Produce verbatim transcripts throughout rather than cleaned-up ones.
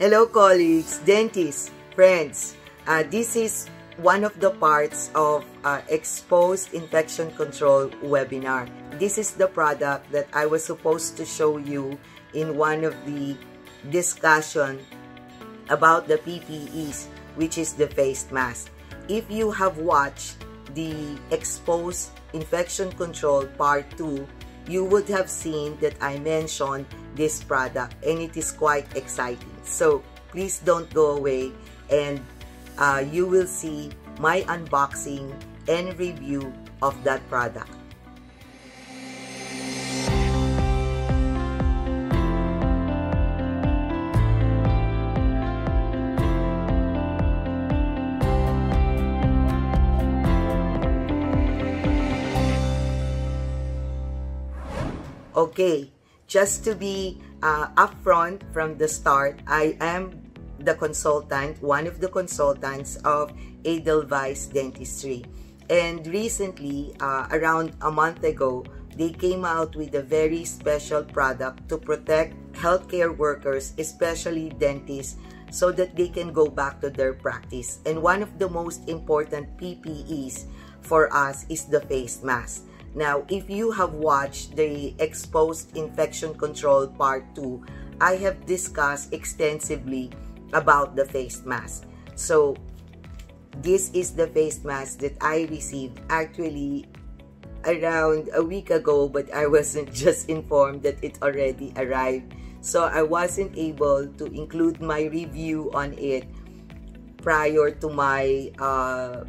Hello colleagues, dentists, friends. Uh, this is one of the parts of uh, Exposed Infection Control webinar. This is the product that I was supposed to show you in one of the discussion about the P P Es, which is the face mask. If you have watched the Exposed Infection Control Part two, you would have seen that I mentioned this product and it is quite exciting. So please don't go away, and uh, you will see my unboxing and review of that product. Okay, just to be uh, upfront from the start, I am the consultant, one of the consultants of Edelweiss Dentistry. And recently, uh, around a month ago, they came out with a very special product to protect healthcare workers, especially dentists, so that they can go back to their practice. And one of the most important P P Es for us is the face mask. Now, if you have watched the Exposed Infection Control Part two, I have discussed extensively about the face mask. So, this is the face mask that I received actually around a week ago, but I wasn't just informed that it already arrived. So, I wasn't able to include my review on it prior to my uh,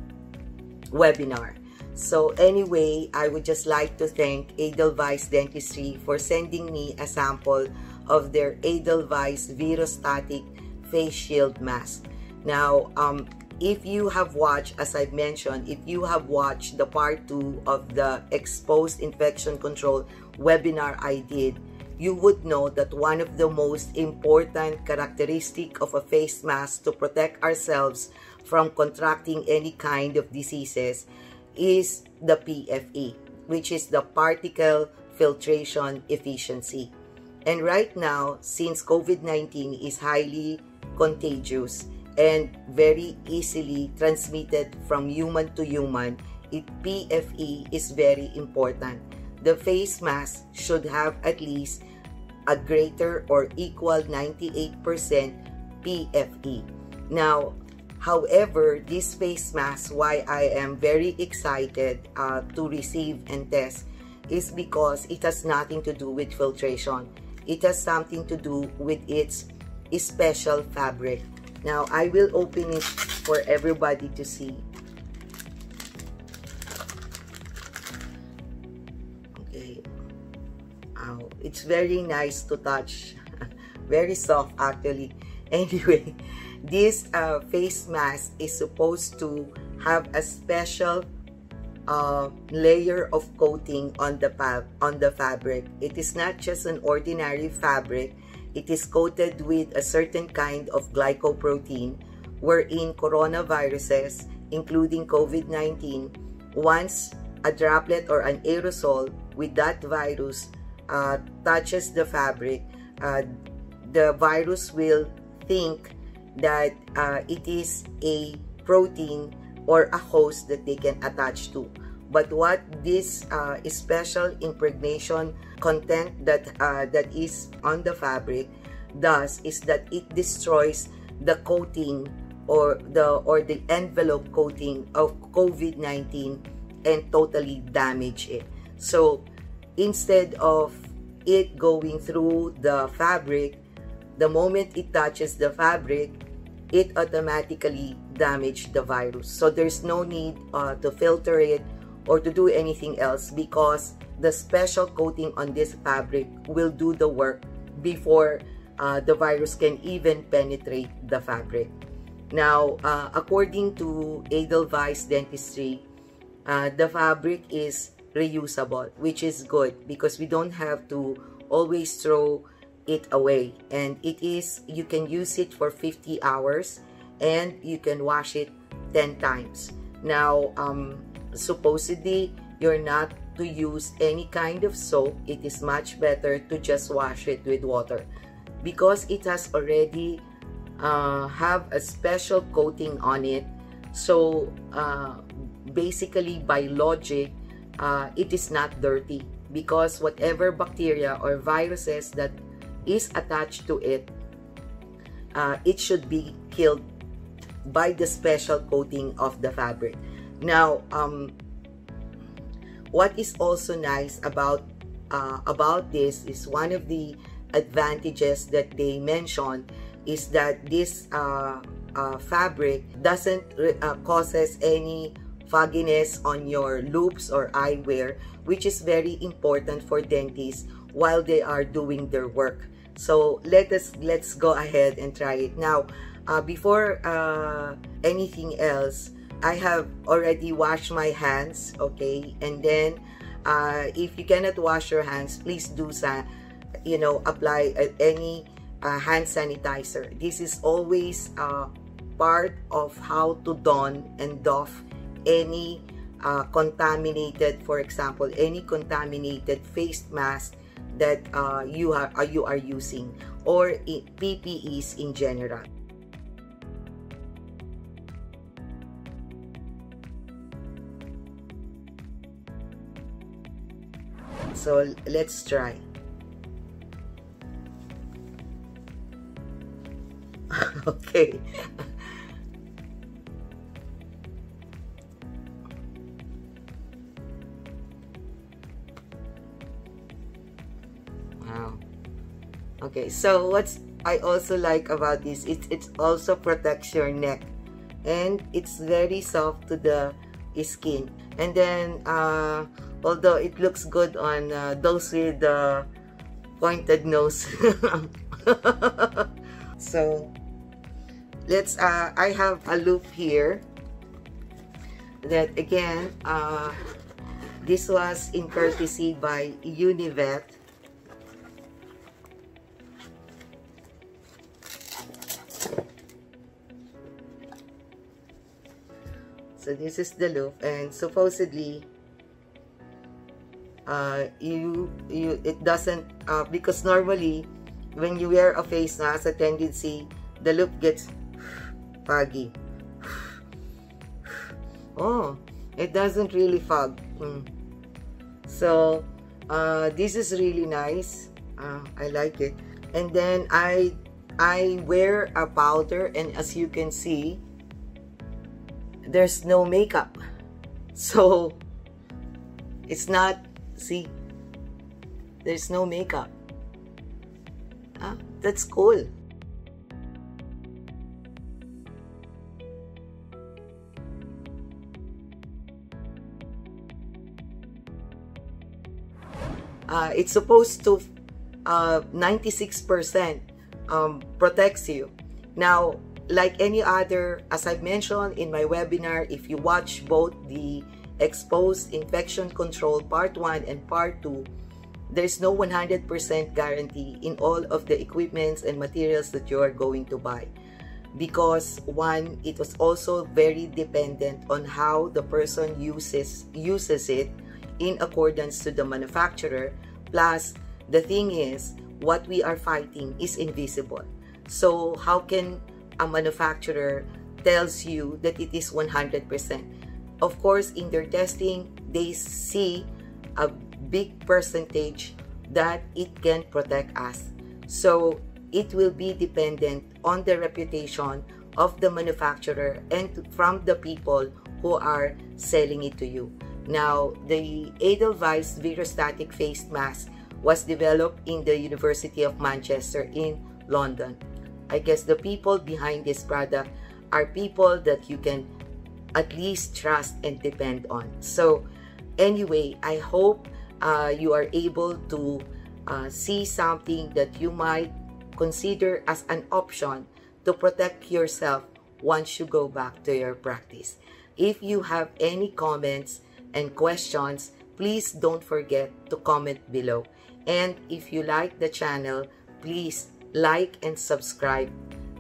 webinar. So anyway, I would just like to thank Edelweiss Dentistry for sending me a sample of their Edelweiss Virustatic Face Shield Mask. Now, um, if you have watched, as I've mentioned, if you have watched the part two of the Exposed Infection Control webinar I did, you would know that one of the most important characteristic of a face mask to protect ourselves from contracting any kind of diseases is the P F E, which is the particle filtration efficiency. And right now, since COVID nineteen is highly contagious and very easily transmitted from human to human, it, P F E is very important. The face mask should have at least a greater or equal ninety-eight percent P F E. Now, however, this face mask, why I am very excited uh, to receive and test, is because it has nothing to do with filtration. It has something to do with its special fabric. Now, I will open it for everybody to see. Okay. Oh, it's very nice to touch. Very soft, actually. Anyway, this uh, face mask is supposed to have a special uh, layer of coating on the, on the fabric. It is not just an ordinary fabric. It is coated with a certain kind of glycoprotein wherein coronaviruses, including COVID nineteen, once a droplet or an aerosol with that virus uh, touches the fabric, uh, the virus will think that uh, it is a protein or a host that they can attach to. But what this uh, special impregnation content that uh, that is on the fabric does is that it destroys the coating or the or the envelope coating of COVID nineteen and totally damage it. So instead of it going through the fabric, the moment it touches the fabric, it automatically damages the virus. So there's no need uh, to filter it or to do anything else, because the special coating on this fabric will do the work before uh, the virus can even penetrate the fabric. Now, uh, according to Edelweiss Dentistry, uh, the fabric is reusable, which is good because we don't have to always throw it away, and it is, you can use it for fifty hours and you can wash it ten times. Now, um, supposedly you're not to use any kind of soap. It is much better to just wash it with water because it has already uh, have a special coating on it. So uh, basically by logic, uh, it is not dirty because whatever bacteria or viruses that is attached to it, uh, it should be killed by the special coating of the fabric. Now, um, what is also nice about uh, about this is one of the advantages that they mentioned is that this uh, uh, fabric doesn't uh, causes any fogginess on your loops or eyewear, which is very important for dentists while they are doing their work. So let us let's go ahead and try it now. Uh, before uh, anything else, I have already washed my hands, okay? And then uh, if you cannot wash your hands, please do sa you know apply uh, any uh, hand sanitizer. This is always uh, part of how to don and doff any uh, contaminated, for example, any contaminated face mask that uh, you are you are using, or P P Es in general. So let's try. Okay. Wow. Okay. So what's I also like about this, it's it also protects your neck, and it's very soft to the skin. And then uh, although it looks good on uh, those with the uh, pointed nose. So let's uh, I have a loop here that again uh, this was in courtesy by Univet. So this is the loop, and supposedly Uh, you, you, it doesn't, uh, because normally when you wear a face mask, a tendency, the loop gets foggy. Oh, it doesn't really fog. Mm. So, uh, this is really nice. Uh, I like it. And then I, I wear a powder, and as you can see, there's no makeup. So, it's not. See, there's no makeup. Ah, that's cool. Uh, it's supposed to uh, ninety-six percent um, protects you. Now, like any other, as I've mentioned in my webinar, if you watch both the Exposed Infection Control Part one and Part two, there's no one hundred percent guarantee in all of the equipments and materials that you are going to buy, because one, it was also very dependent on how the person uses uses it in accordance to the manufacturer. Plus, the thing is, what we are fighting is invisible. So how can a manufacturer tells you that it is one hundred percent? Of course, in their testing, they see a big percentage that it can protect us. So it will be dependent on the reputation of the manufacturer and from the people who are selling it to you. Now, the Edelweiss Virustatic Face Mask was developed in the University of Manchester in London. I guess the people behind this product are people that you can at least trust and depend on. So anyway, I hope uh, you are able to uh, see something that you might consider as an option to protect yourself once you go back to your practice. If you have any comments and questions, please don't forget to comment below. And if you like the channel, please like and subscribe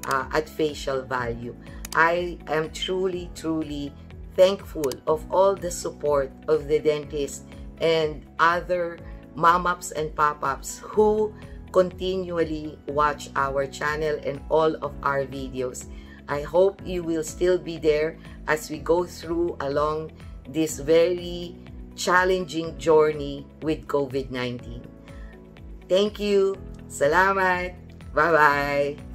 uh, at Facial Value. I am truly, truly thankful of all the support of the dentists and other mom-ups and pop-ups who continually watch our channel and all of our videos. I hope you will still be there as we go through along this very challenging journey with COVID nineteen. Thank you. Salamat. Bye-bye.